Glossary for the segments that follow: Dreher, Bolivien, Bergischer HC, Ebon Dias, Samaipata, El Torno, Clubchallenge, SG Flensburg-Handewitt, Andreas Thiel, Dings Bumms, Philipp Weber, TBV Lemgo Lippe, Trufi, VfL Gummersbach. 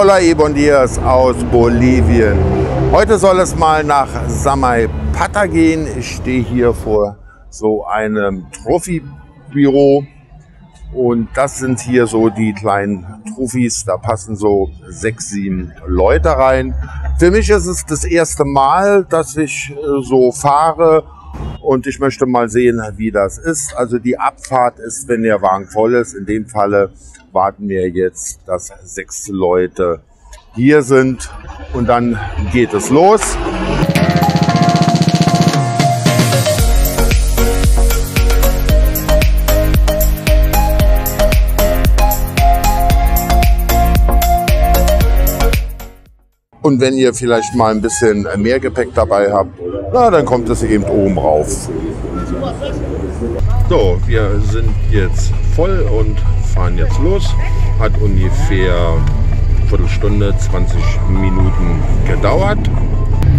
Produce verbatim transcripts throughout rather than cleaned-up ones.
Toller Ebon Dias aus Bolivien. Heute soll es mal nach Samaipata gehen. Ich stehe hier vor so einem Trufi-Büro. Und das sind hier so die kleinen Trufis, da passen so sechs, sieben Leute rein. Für mich ist es das erste Mal, dass ich so fahre und ich möchte mal sehen, wie das ist. Also die Abfahrt ist, wenn der Wagen voll ist. In dem Falle warten wir jetzt, dass sechs Leute hier sind und dann geht es los. Und wenn ihr vielleicht mal ein bisschen mehr Gepäck dabei habt, na, dann kommt es eben oben rauf. So, wir sind jetzt voll und fahren jetzt los. Hat ungefähr eine Viertelstunde, zwanzig Minuten gedauert.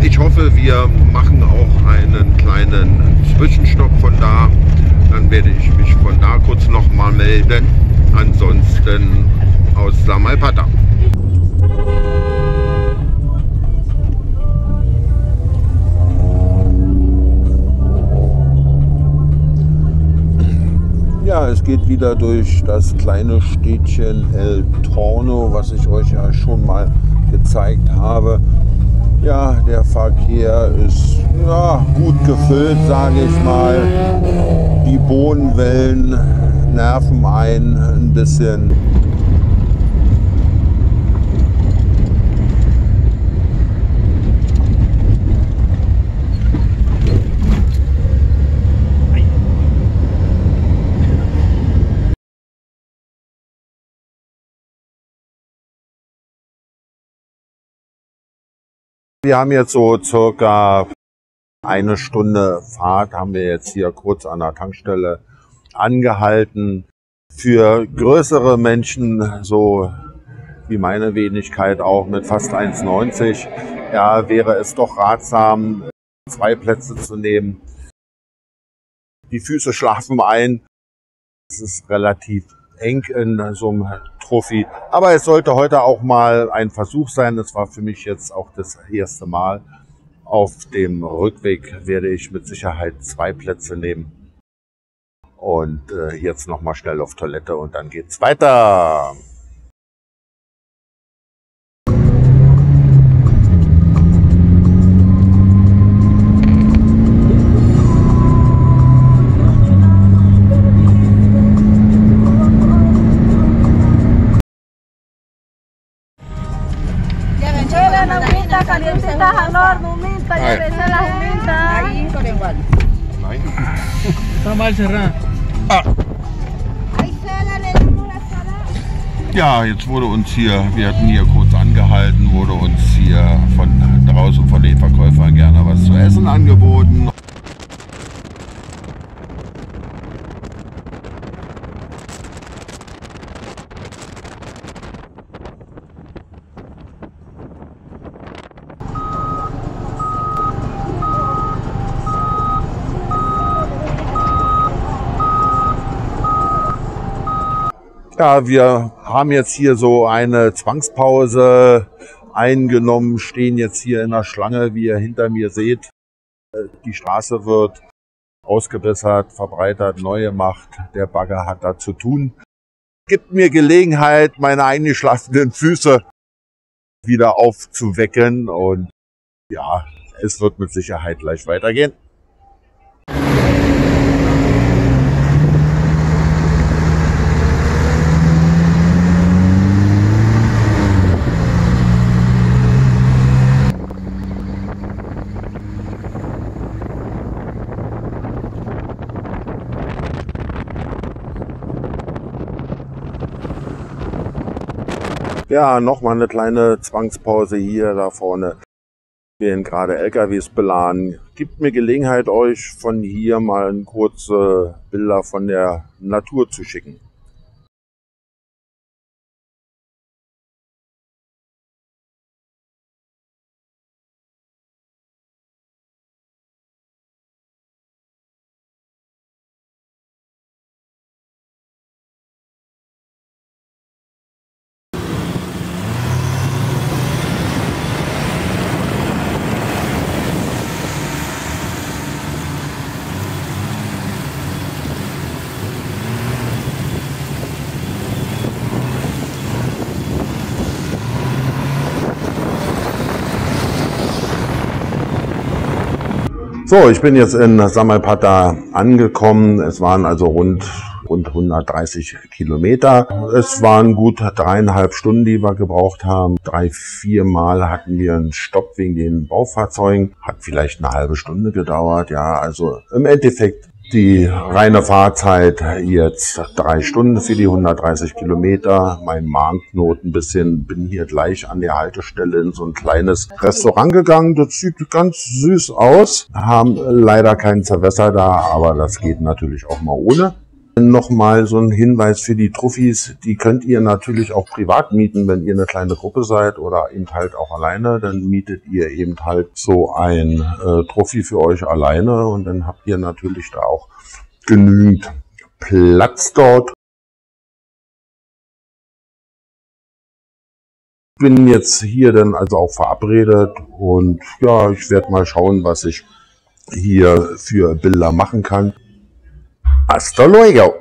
Ich hoffe, wir machen auch einen kleinen Zwischenstopp von da. Dann werde ich mich von da kurz nochmal melden. Ansonsten aus Samaipata. Ja, es geht wieder durch das kleine Städtchen El Torno, was ich euch ja schon mal gezeigt habe. Ja, der Verkehr ist ja, gut gefüllt, sage ich mal. Die Bodenwellen nerven einen ein bisschen. Wir haben jetzt so circa eine Stunde Fahrt, haben wir jetzt hier kurz an der Tankstelle angehalten. Für größere Menschen, so wie meine Wenigkeit auch mit fast eins neunzig, ja, wäre es doch ratsam, zwei Plätze zu nehmen. Die Füße schlafen ein. Es ist relativ eng in so einem Trufi. Aber es sollte heute auch mal ein Versuch sein. Das war für mich jetzt auch das erste Mal. Auf dem Rückweg werde ich mit Sicherheit zwei Plätze nehmen. Und äh, jetzt nochmal schnell auf Toilette und dann geht's weiter. Ja, jetzt wurde uns hier, wir hatten hier kurz angehalten, wurde uns hier von draußen von den Verkäufern gerne was zu essen angeboten. Ja, wir haben jetzt hier so eine Zwangspause eingenommen, stehen jetzt hier in der Schlange, wie ihr hinter mir seht. Die Straße wird ausgebessert, verbreitert, neu gemacht. Der Bagger hat da zu tun. Gibt mir Gelegenheit, meine eingeschlafenen Füße wieder aufzuwecken. Und ja, es wird mit Sicherheit gleich weitergehen. Ja, nochmal eine kleine Zwangspause hier da vorne. Wir werden gerade L K Ws beladen. Gibt mir Gelegenheit, euch von hier mal kurze Bilder von der Natur zu schicken. So, ich bin jetzt in Samaipata angekommen. Es waren also rund, rund hundertdreißig Kilometer. Es waren gut dreieinhalb Stunden, die wir gebraucht haben. Drei, vier Mal hatten wir einen Stopp wegen den Baufahrzeugen. Hat vielleicht eine halbe Stunde gedauert. Ja, also im Endeffekt die reine Fahrzeit jetzt drei Stunden für die hundertdreißig Kilometer. Mein Magenknoten ein bisschen, bin hier gleich an der Haltestelle in so ein kleines Restaurant gegangen. Das sieht ganz süß aus. Haben leider keinen Zerwässer da, aber das geht natürlich auch mal ohne. Nochmal so ein Hinweis für die Trufis, die könnt ihr natürlich auch privat mieten, wenn ihr eine kleine Gruppe seid oder eben halt auch alleine, dann mietet ihr eben halt so ein äh, Trufi für euch alleine und dann habt ihr natürlich da auch genügend Platz dort. Ich bin jetzt hier dann also auch verabredet und ja, ich werde mal schauen, was ich hier für Bilder machen kann. Hasta luego.